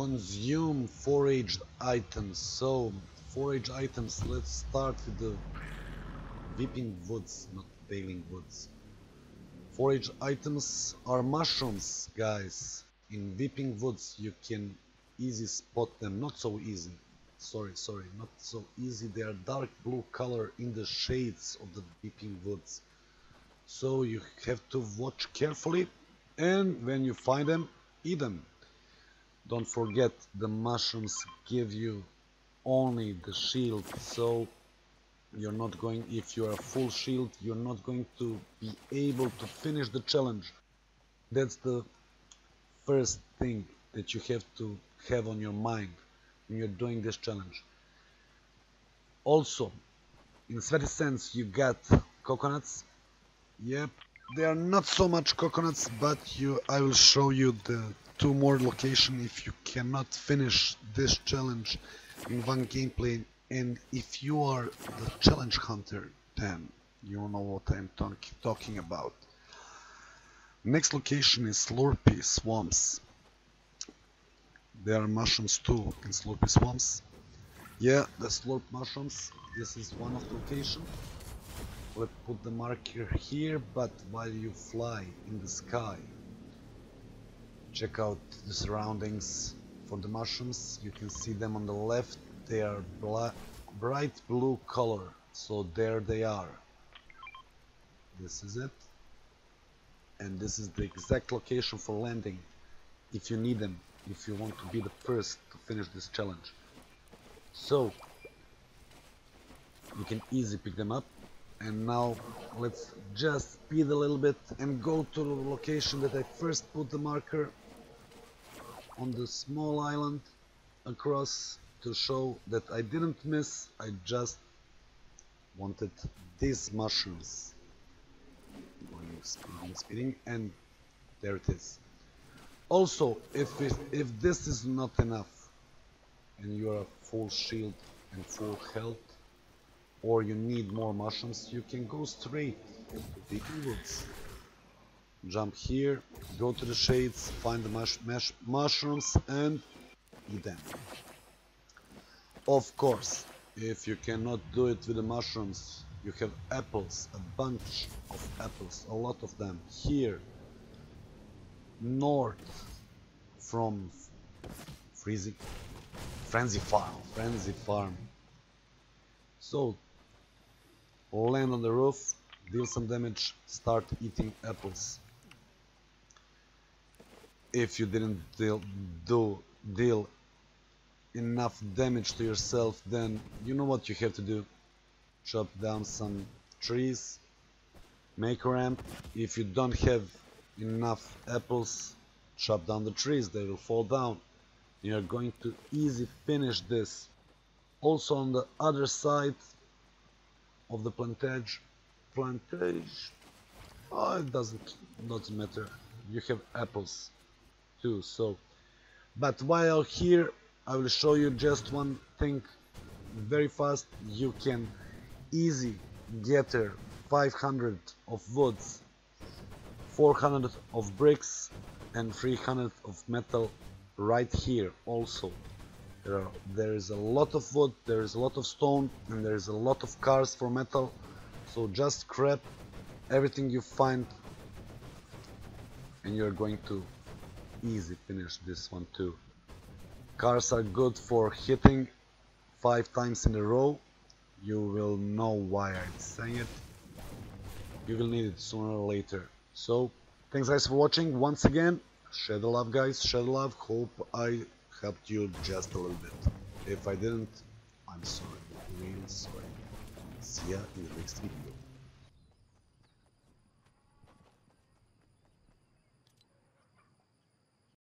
consume foraged items. So forage items, let's start with the Weeping Woods, not Paling Woods. Forage items are mushrooms, guys. In Weeping Woods you can easy spot them. Not so easy, sorry, not so easy. They are dark blue color in the shades of the Weeping Woods, so you have to watch carefully, and when you find them, eat them. Don't forget, the mushrooms give you only the shield, so you're not going, if you are full shield, you're not going to be able to finish the challenge. That's the first thing that you have to have on your mind when you're doing this challenge. Also, in Sweaty Sands you got coconuts. Yep, there are not so much coconuts, but I will show you the two more locations if you cannot finish this challenge in one gameplay. And if you are the challenge hunter, then you know what I'm talking about. Next location is Slurpy Swamps. There are mushrooms too in Slurpy Swamps. Yeah, the Slurp Mushrooms. This is one of the locations. Let's put the marker here, but while you fly in the sky, check out the surroundings for the mushrooms. You can see them on the left. They are bright blue color, so there they are. This is it. And this is the exact location for landing, if you need them, if you want to be the first to finish this challenge. So, you can easily pick them up. And now let's just speed a little bit and go to the location that I first put the marker on, the small island across, to show that I didn't miss. I just wanted these mushrooms. I'm speeding, and there it is. Also, if this is not enough and you are full shield and full health, or you need more mushrooms, you can go straight to the woods. Jump here, go to the shades, find the mushrooms and eat them. Of course, if you cannot do it with the mushrooms, you have apples, a bunch of apples, a lot of them. Here, north from Freezy Frenzy Farm. So, land on the roof, deal some damage, start eating apples. If you didn't deal enough damage to yourself, then you know what you have to do. Chop down some trees, make a ramp. If you don't have enough apples, chop down the trees, they will fall down. You're going to easily finish this. Also, on the other side of the plantage, oh, it doesn't matter, you have apples too. So, but while here, I will show you just one thing very fast. You can easy get 500 of woods, 400 of bricks and 300 of metal right here. Also, there is a lot of wood, there is a lot of stone, and there is a lot of cars for metal. So just scrap everything you find, and you're going to easy finish this one too. Cars are good for hitting 5 times in a row. You will know why I'm saying it. You will need it sooner or later. So, thanks guys for watching once again. Share the love, guys, share the love. Hope I helped you just a little bit. If I didn't, I'm sorry, really sorry. See ya in the next video.